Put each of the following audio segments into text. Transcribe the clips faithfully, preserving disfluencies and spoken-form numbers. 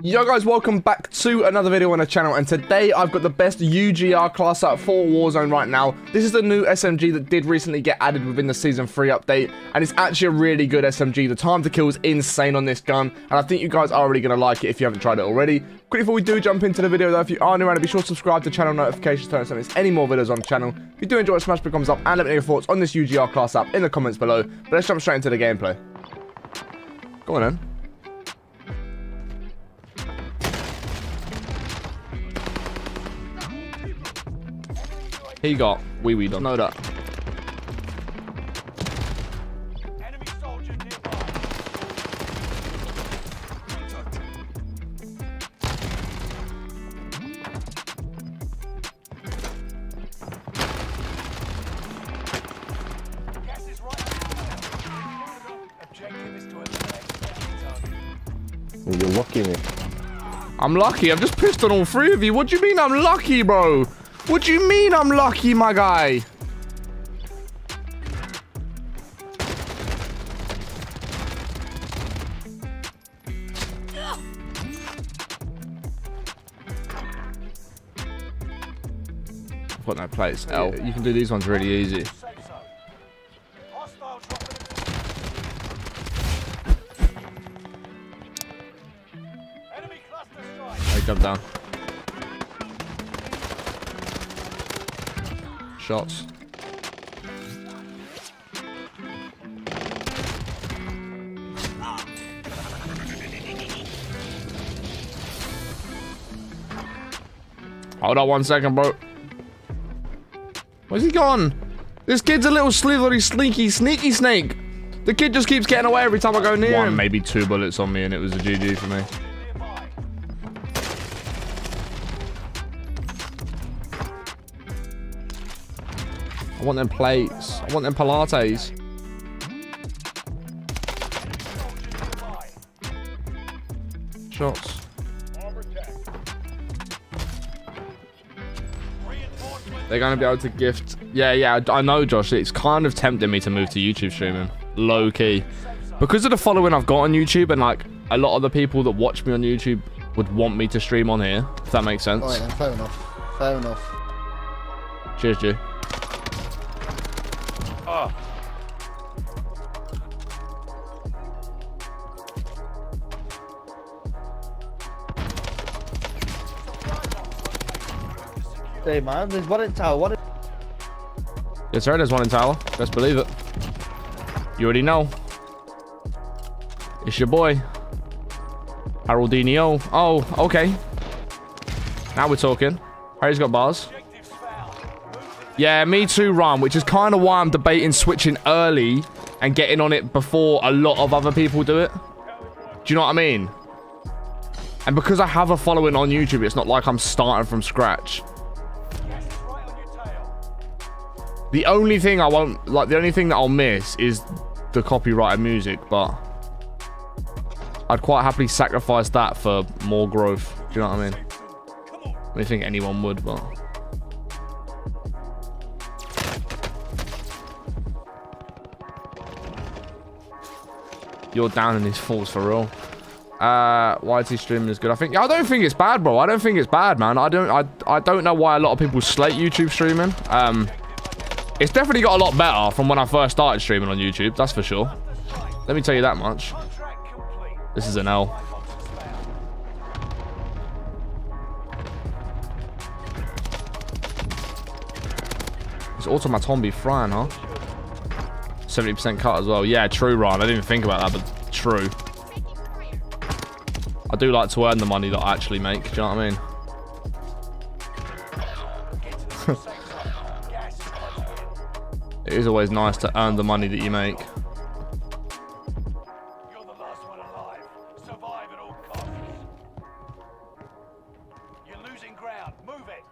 Yo guys, welcome back to another video on the channel, and today I've got the best U G R class out for Warzone right now. This is the new S M G that did recently get added within the Season three update, and it's actually a really good S M G. The time to kill is insane on this gun, and I think you guys are really going to like it if you haven't tried it already. Quickly before we do jump into the video though, if you are new around, be sure to subscribe to the channel, notifications turn on so you don't miss any more videos on the channel. If you do enjoy it, smash the thumbs up and let me know your thoughts on this U G R class up in the comments below. But let's jump straight into the gameplay. Go on then. He got wee wee done. No that. Enemy soldier nearby. Gas is right. Objective is to eliminate. You're lucky, mate. I'm lucky. I've just pissed on all three of you. What do you mean I'm lucky, bro? What do you mean I'm lucky, my guy? I've got no plates. L. You can do these ones really easy. Hey, jump down. Shots. Hold on one second, bro. Where's he gone? This kid's a little slithery, sneaky, sneaky snake. The kid just keeps getting away every time I go near him. One, maybe two bullets on me, and it was a G G for me. I want them plates. I want them Pilates. Shots. They're going to be able to gift. Yeah, yeah, I know, Josh. It's kind of tempting me to move to YouTube streaming. Low key. Because of the following I've got on YouTube, and like a lot of the people that watch me on YouTube would want me to stream on here. If that makes sense. Alright, fair enough. Fair enough. Cheers, G. Oh. Hey man, there's one in tower. One in yes sir, there's one in tower. Best believe it. You already know. It's your boy, Haroldini. Oh, okay. Now we're talking. Harry's got bars. Yeah, me too, Ron, which is kind of why I'm debating switching early and getting on it before a lot of other people do it. Do you know what I mean? And because I have a following on YouTube, it's not like I'm starting from scratch. The only thing I won't, like, the only thing that I'll miss is the copyrighted music, but I'd quite happily sacrifice that for more growth. Do you know what I mean? I don't think anyone would, but... You're down in his falls for real. Uh, Y T streaming is good. I think. I don't think it's bad, bro. I don't think it's bad, man. I don't. I. I don't know why a lot of people slate YouTube streaming. Um, it's definitely got a lot better from when I first started streaming on YouTube. That's for sure. Let me tell you that much. This is an L. It's Automaton be frying, huh? seventy percent cut as well. Yeah, true, Ryan. I didn't think about that, but true. I do like to earn the money that I actually make. Do you know what I mean? It is always nice to earn the money that you make. You're the last one alive. Survive at all costs. You're losing ground. Move it.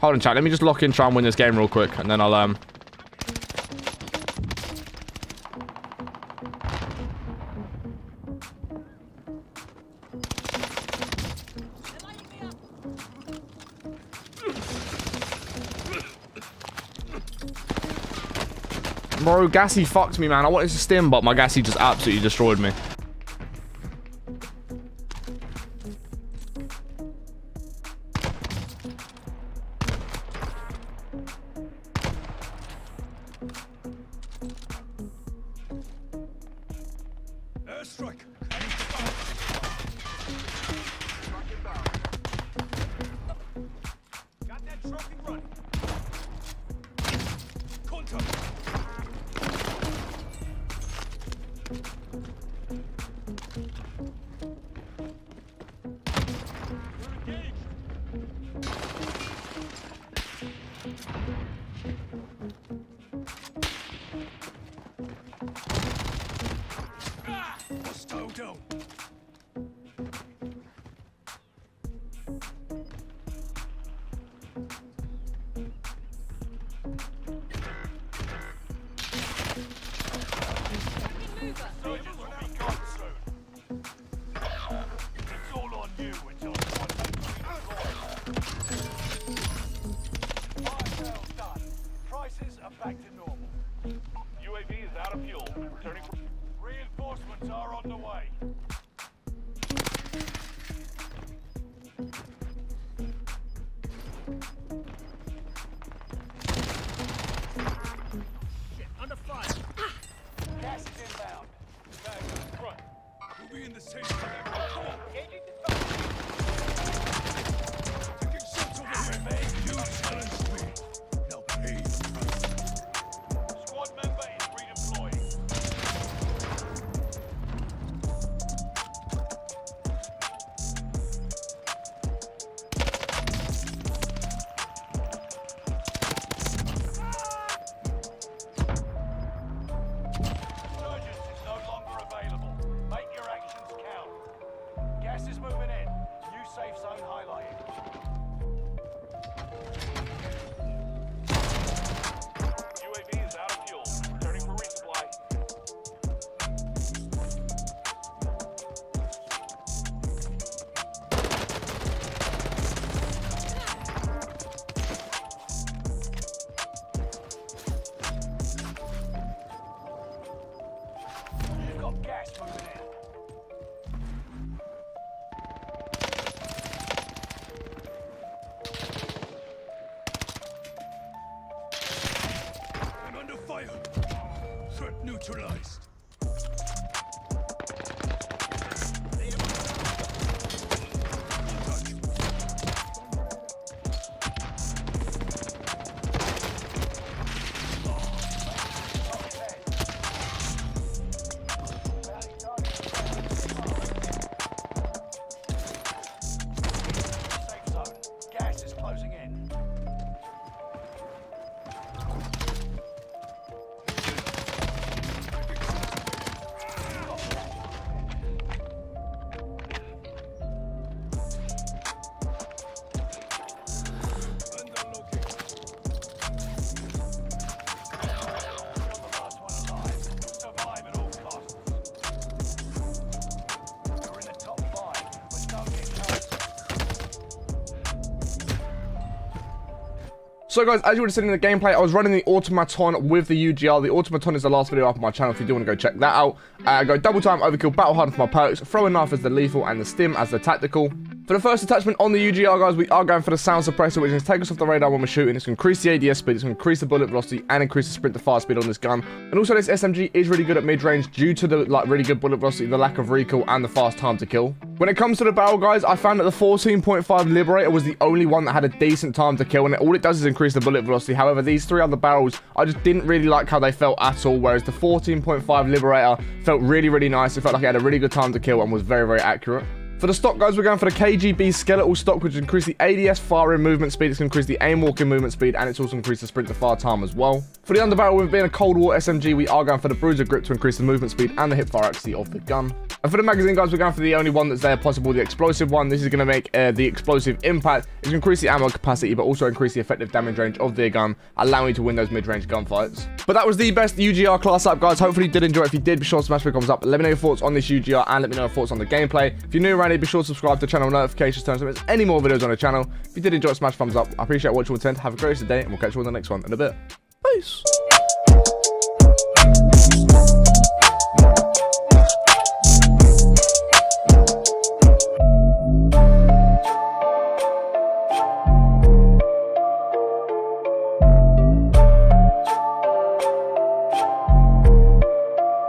Hold on, chat. Let me just lock in, try and win this game real quick, and then I'll um. bro. Gassy fucked me, man. I wanted to stim, but my gassy just absolutely destroyed me. Neutralized. So guys, as you would have seen in the gameplay, I was running the Automaton with the U G R. The Automaton is the last video up on my channel if you do want to go check that out. Uh, I go double time, overkill, battle hard for my perks, throwing knife as the lethal and the stim as the tactical. For the first attachment on the U G R, guys, we are going for the sound suppressor, which is take us off the radar when we're shooting. It's going to increase the A D S speed, it's going to increase the bullet velocity, and increase the sprint to fire speed on this gun. And also, this S M G is really good at mid-range due to the like really good bullet velocity, the lack of recoil, and the fast time to kill. When it comes to the barrel, guys, I found that the fourteen point five Liberator was the only one that had a decent time to kill, and all it does is increase the bullet velocity. However, these three other barrels, I just didn't really like how they felt at all, whereas the fourteen point five Liberator felt really, really nice. It felt like it had a really good time to kill and was very, very accurate. For the stock, guys, we're going for the K G B Skeletal Stock, which increases the A D S firing movement speed, it's going to increase the aim walking movement speed, and it's also increased the sprint to fire time as well. For the underbarrel, with it being a Cold War S M G, we are going for the Bruiser Grip to increase the movement speed and the hip fire accuracy of the gun. And for the magazine, guys, we're going for the only one that's there possible, the explosive one. This is going to make uh, the explosive impact. It's going to increase the ammo capacity, but also increase the effective damage range of the gun, allowing you to win those mid-range gunfights. But that was the best U G R class up, guys. Hopefully you did enjoy it. If you did, be sure to smash the thumbs up. Let me know your thoughts on this U G R, and let me know your thoughts on the gameplay. If you're new around, be sure to subscribe to the channel, notifications turn so there's any more videos on the channel. If you did enjoy it, smash thumbs up. I appreciate watching all the content. Have a great day, and we'll catch you on the next one in a bit. Peace.